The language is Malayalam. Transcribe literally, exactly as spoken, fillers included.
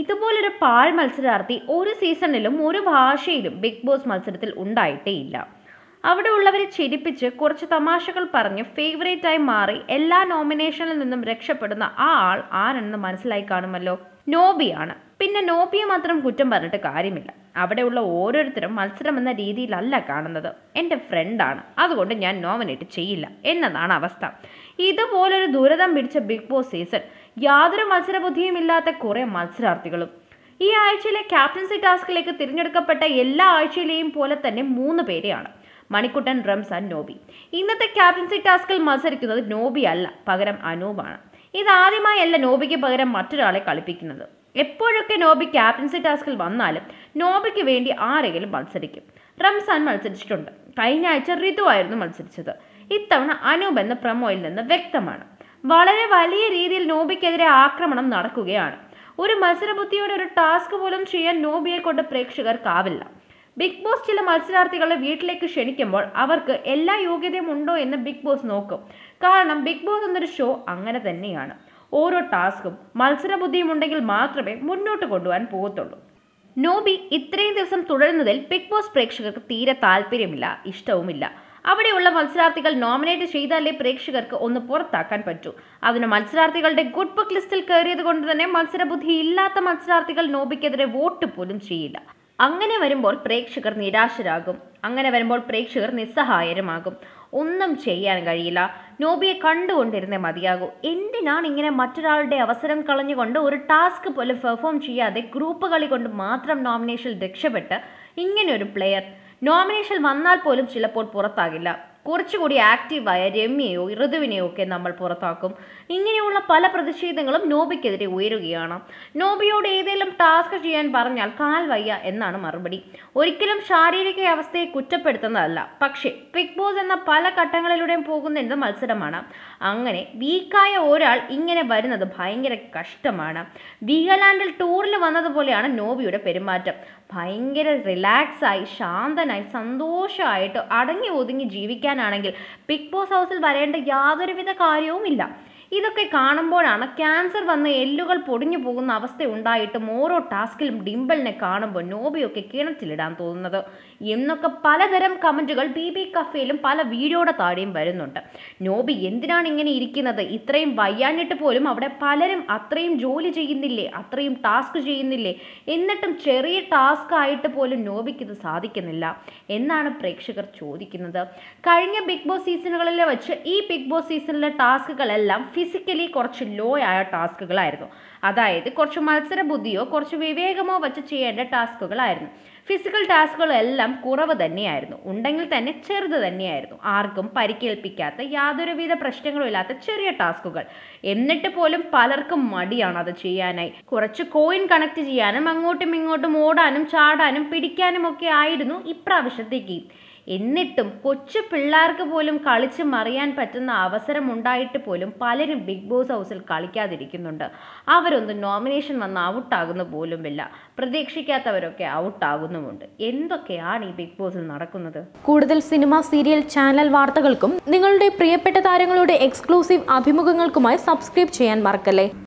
ഇതുപോലൊരു പാൾ മത്സരാർത്ഥി ഒരു സീസണിലും ഒരു ഭാഷയിലും ബിഗ് ബോസ് മത്സരത്തിൽ ഉണ്ടായിട്ടേയില്ല. അവിടെ ഉള്ളവരെ ചിരിപ്പിച്ച് കുറച്ച് തമാശകൾ പറഞ്ഞ് ഫേവറേറ്റായി മാറി എല്ലാ നോമിനേഷനിൽ നിന്നും രക്ഷപ്പെടുന്ന ആ ആൾ ആരെന്ന് മനസ്സിലായി കാണുമല്ലോ, നോബിയാണ്. പിന്നെ നോബിയെ മാത്രം കുറ്റം പറഞ്ഞിട്ട് കാര്യമില്ല. അവിടെയുള്ള ഓരോരുത്തരും മത്സരം എന്ന രീതിയിലല്ല കാണുന്നത്. എൻ്റെ ഫ്രണ്ടാണ്, അതുകൊണ്ട് ഞാൻ നോമിനേറ്റ് ചെയ്യില്ല എന്നതാണ് അവസ്ഥ. ഇതുപോലൊരു ദുരിതം പിടിച്ച ബിഗ് ബോസ് സീസൺ യാതൊരു മത്സരബുദ്ധിയുമില്ലാത്ത കുറേ മത്സരാർത്ഥികളും. ഈ ആഴ്ചയിലെ ക്യാപ്റ്റൻസി ടാസ്കിലേക്ക് തിരഞ്ഞെടുക്കപ്പെട്ട എല്ലാ ആഴ്ചയിലെയും പോലെ തന്നെ മൂന്ന് പേരെയാണ്: മണിക്കുട്ടൻ, റംസാൻ, നോബി. ഇന്നത്തെ ക്യാപ്റ്റൻസി ടാസ്കിൽ മത്സരിക്കുന്നത് നോബി അല്ല, പകരം അനൂപാണ്. ഇതാദ്യമായല്ല നോബിക്ക് പകരം മറ്റൊരാളെ കളിപ്പിക്കുന്നത്. എപ്പോഴൊക്കെ നോബി ക്യാപ്റ്റൻസി ടാസ്കിൽ വന്നാലും നോബിക്ക് വേണ്ടി ആരെങ്കിലും മത്സരിക്കും. റംസാൻ മത്സരിച്ചിട്ടുണ്ട്. കഴിഞ്ഞ ആഴ്ച ഋതു ആയിരുന്നു മത്സരിച്ചത്. ഇത്തവണ അനൂപ് എന്ന പ്രമോയിൽ നിന്ന് വ്യക്തമാണ്. വളരെ വലിയ രീതിയിൽ നോബിക്കെതിരെ ആക്രമണം നടക്കുകയാണ്. ഒരു മത്സരബുദ്ധിയോടെ ഒരു ടാസ്ക് പോലും ചെയ്യാൻ നോബിയെ കൊണ്ട് പ്രേക്ഷകർക്കാവില്ല. ബിഗ് ബോസ് ചില മത്സരാർത്ഥികളെ വീട്ടിലേക്ക് ക്ഷണിക്കുമ്പോൾ അവർക്ക് എല്ലാ യോഗ്യതയും ഉണ്ടോ എന്ന് ബിഗ് ബോസ് നോക്കും. കാരണം ബിഗ് ബോസ് എന്നൊരു ഷോ അങ്ങനെ തന്നെയാണ്. ഓരോ ടാസ്കും മത്സരബുദ്ധിയും ഉണ്ടെങ്കിൽ മാത്രമേ മുന്നോട്ട് കൊണ്ടുപോകാൻ പോകത്തുള്ളൂ. നോബി ഇത്രയും ദിവസം തുടരുന്നതിൽ ബിഗ് ബോസ് പ്രേക്ഷകർക്ക് തീരെ താല്പര്യമില്ല, ഇഷ്ടവുമില്ല. അവിടെയുള്ള മത്സരാർത്ഥികൾ നോമിനേറ്റ് ചെയ്താലേ പ്രേക്ഷകർക്ക് ഒന്ന് പുറത്താക്കാൻ പറ്റൂ. അതിന് മത്സരാർത്ഥികളുടെ ഗുഡ് ബുക്ക് ലിസ്റ്റിൽ കയറിയത് കൊണ്ട് തന്നെ മത്സരബുദ്ധി ഇല്ലാത്ത മത്സരാർത്ഥികൾ നോബിക്കെതിരെ വോട്ട് പോലും ചെയ്യില്ല. അങ്ങനെ വരുമ്പോൾ പ്രേക്ഷകർ നിരാശരാകും. അങ്ങനെ വരുമ്പോൾ പ്രേക്ഷകർ നിസ്സഹായരുമാകും. ഒന്നും ചെയ്യാൻ കഴിയില്ല. നോബിയെ കണ്ടുകൊണ്ടിരുന്നേ മതിയാകൂ. എന്തിനാണ് ഇങ്ങനെ മറ്റൊരാളുടെ അവസരം കളഞ്ഞുകൊണ്ട് ഒരു ടാസ്ക് പോലെ പെർഫോം ചെയ്യാതെ ഗ്രൂപ്പ് കളി കൊണ്ട് മാത്രം നോമിനേഷനിൽ രക്ഷപ്പെട്ട് ഇങ്ങനെയൊരു പ്ലെയർ നോമിനേഷൻ വന്നാൽ പോലും ചിലപ്പോൾ പുറത്താകില്ല. കുറച്ചുകൂടി ആക്റ്റീവായ രമ്യയോ ഋതുവിനെയോ ഒക്കെ നമ്മൾ പുറത്താക്കും. ഇങ്ങനെയുള്ള പല പ്രതിഷേധങ്ങളും നോബിക്കെതിരെ ഉയരുകയാണ്. നോബിയോട് ഏതെങ്കിലും ടാസ്ക് ചെയ്യാൻ പറഞ്ഞാൽ കാൽ വയ്യ എന്നാണ് മറുപടി. ഒരിക്കലും ശാരീരിക അവസ്ഥയെ കുറ്റപ്പെടുത്തുന്നതല്ല, പക്ഷേ ബിഗ് ബോസ് എന്ന പല ഘട്ടങ്ങളിലൂടെയും പോകുന്ന എന്ത് മത്സരമാണ്. അങ്ങനെ വീക്കായ ഒരാൾ ഇങ്ങനെ വരുന്നത് ഭയങ്കര കഷ്ടമാണ്. വീഗലാൻഡിൽ ടൂറിൽ വന്നതുപോലെയാണ് നോബിയുടെ പെരുമാറ്റം. ഭയങ്കര റിലാക്സായി, ശാന്തനായി, സന്തോഷമായിട്ട് അടങ്ങി ഒതുങ്ങി ജീവിക്കാൻ ണെങ്കിൽ ബിഗ് ബോസ് ഹൗസിൽ വരേണ്ട യാതൊരുവിധ കാര്യവുമില്ല. ഇതൊക്കെ കാണുമ്പോഴാണ് ക്യാൻസർ വന്ന് എല്ലുകൾ പൊടിഞ്ഞു പോകുന്ന അവസ്ഥ ഉണ്ടായിട്ടും ഓരോ ടാസ്കിലും ഡിംബിളിനെ കാണുമ്പോൾ നോബിയൊക്കെ കിണറ്റിലിടാൻ തോന്നുന്നത് എന്നൊക്കെ പലതരം കമൻറ്റുകൾ ബി ബി കഫേയിലും പല വീഡിയോയുടെ താഴെയും വരുന്നുണ്ട്. നോബി എന്തിനാണ് ഇങ്ങനെ ഇരിക്കുന്നത്? ഇത്രയും വയ്യാഞ്ഞിട്ട് പോലും അവിടെ പലരും അത്രയും ജോലി ചെയ്യുന്നില്ലേ, അത്രയും ടാസ്ക് ചെയ്യുന്നില്ലേ, എന്നിട്ടും ചെറിയ ടാസ്ക് ആയിട്ട് പോലും നോബിക്കിത് സാധിക്കുന്നില്ല എന്നാണ് പ്രേക്ഷകർ ചോദിക്കുന്നത്. കഴിഞ്ഞ ബിഗ് ബോസ് സീസണുകളിൽ വെച്ച് ഈ ബിഗ് ബോസ് സീസണിലെ ടാസ്കുകളെല്ലാം ഫിസിക്കലി കുറച്ച് ലോ ആയ ടാസ്കുകളായിരുന്നു. അതായത് കുറച്ച് മത്സരബുദ്ധിയോ കുറച്ച് വിവേകമോ വച്ച് ചെയ്യേണ്ട ടാസ്കുകളായിരുന്നു. ഫിസിക്കൽ ടാസ്കുകളെല്ലാം കുറവ് തന്നെയായിരുന്നു, ഉണ്ടെങ്കിൽ തന്നെ ചെറുത് തന്നെയായിരുന്നു. ആർക്കും പരിക്കേൽപ്പിക്കാത്ത യാതൊരുവിധ പ്രശ്നങ്ങളും ഇല്ലാത്ത ചെറിയ ടാസ്കുകൾ. എന്നിട്ട് പോലും പലർക്കും മടിയാണ് അത് ചെയ്യാനായി. കുറച്ച് കോയിൻ കണക്ട് ചെയ്യാനും അങ്ങോട്ടും ഇങ്ങോട്ടും ഓടാനും ചാടാനും പിടിക്കാനും ഒക്കെ ആയിരുന്നു ഇപ്രാവശ്യത്തേക്ക്. എന്നിട്ടും കൊച്ചു പിള്ളേർക്ക് പോലും കളിച്ച് മറിയാൻ പറ്റുന്ന അവസരം ഉണ്ടായിട്ട് പോലും പലരും ബിഗ് ബോസ് ഹൗസിൽ കളിക്കാതിരിക്കുന്നുണ്ട്. അവരൊന്നും നോമിനേഷൻ വന്ന് ഔട്ടാകുന്ന പോലുമില്ല, പ്രതീക്ഷിക്കാത്തവരൊക്കെ ഔട്ടാകുന്നുമുണ്ട്. എന്തൊക്കെയാണ് ഈ ബിഗ് ബോസിൽ നടക്കുന്നത്? കൂടുതൽ സിനിമ, സീരിയൽ, ചാനൽ വാർത്തകൾക്കും നിങ്ങളുടെ പ്രിയപ്പെട്ട താരങ്ങളുടെ എക്സ്ക്ലൂസീവ് അഭിമുഖങ്ങൾക്കുമായി സബ്സ്ക്രൈബ് ചെയ്യാൻ മറക്കല്ലേ.